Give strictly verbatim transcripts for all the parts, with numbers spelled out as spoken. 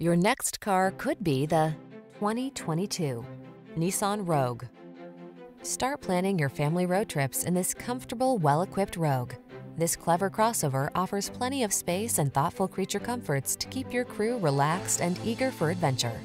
Your next car could be the twenty twenty-two Nissan Rogue. Start planning your family road trips in this comfortable, well-equipped Rogue. This clever crossover offers plenty of space and thoughtful creature comforts to keep your crew relaxed and eager for adventure.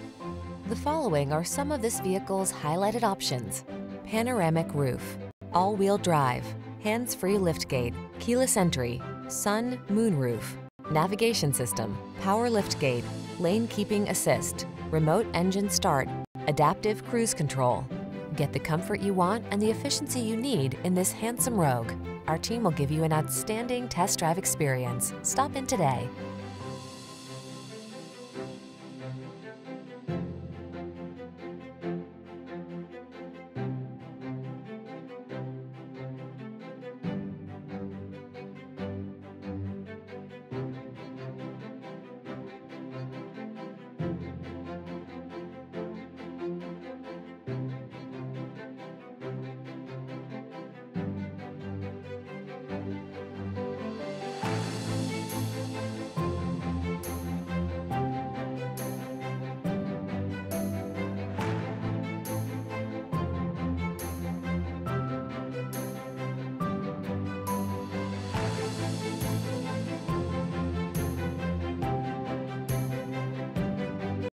The following are some of this vehicle's highlighted options: panoramic roof, all-wheel drive, hands-free liftgate, keyless entry, sun, moon roof, navigation system, power liftgate, lane keeping assist, remote engine start, adaptive cruise control. Get the comfort you want and the efficiency you need in this handsome Rogue. Our team will give you an outstanding test drive experience. Stop in today.